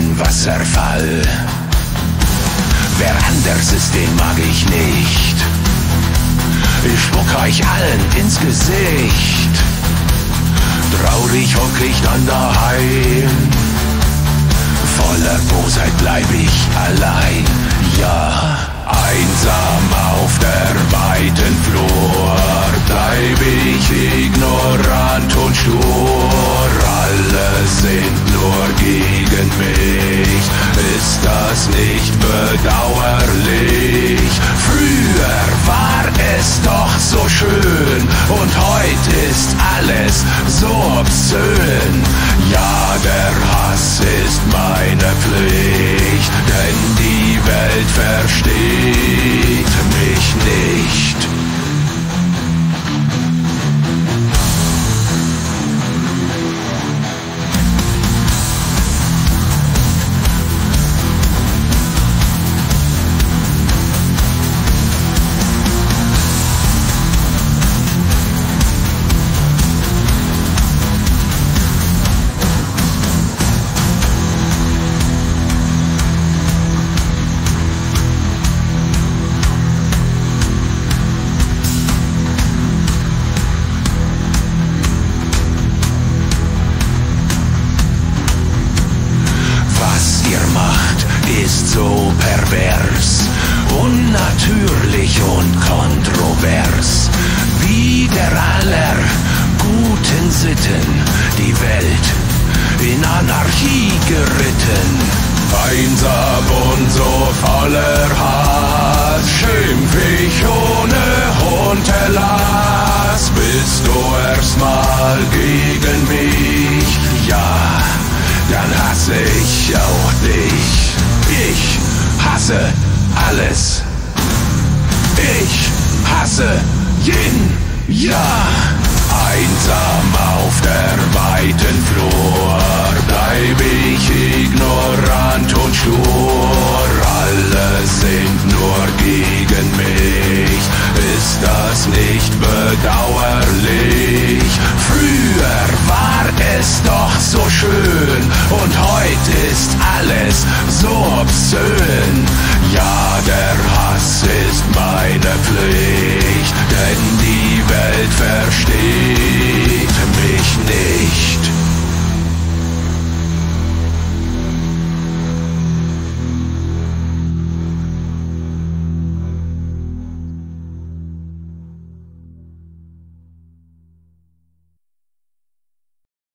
ein Wasserfall. Wer anders ist, den mag ich nicht. Ich spuck euch allen ins Gesicht. Traurig hock ich dann daheim. Voller Bosheit bleib ich allein. Ja, einsam auf der weiten Flur bleib ich ignorant und stur. Alle sind nur gegen mich. Ist das nicht bedauerlich? Früher war es doch so schön und heute ist alles so obszön. Ja, der Hass ist meine Pflicht, denn die Welt versteht mich nicht. Ist so pervers, unnatürlich und kontrovers, wider aller guten Sitten, die Welt in Anarchie geritten. Einsam und so voller Hass, schimpf ich ohne Unterlass. Bist du erstmal gegen mich? Ja, dann hasse ich auch dich. Ich hasse alles. Ich hasse jeden. Ja, einsam auf der weiten Flur bleib ich ignorant und stur. Alle sind nur gegen mich. Ist das nicht bedauerlich? Früher war es doch so schön und heute ist alles so obszön. Ja, der Hass ist meine Pflicht, denn die Welt versteht